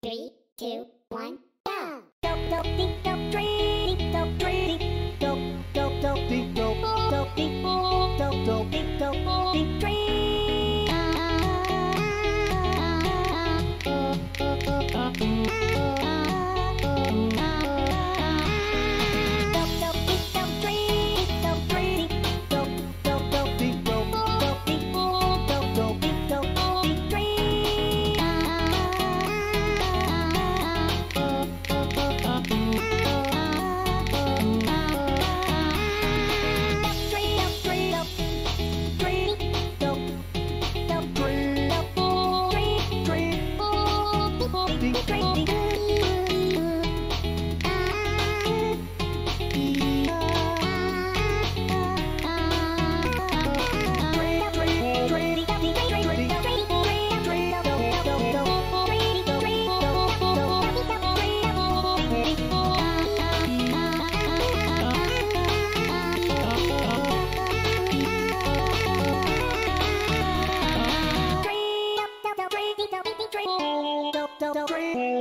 3, 2, 1, go! Go, think, go, tree, think, go, tree, go, think, go, think, go, think, go, think, tree. Don't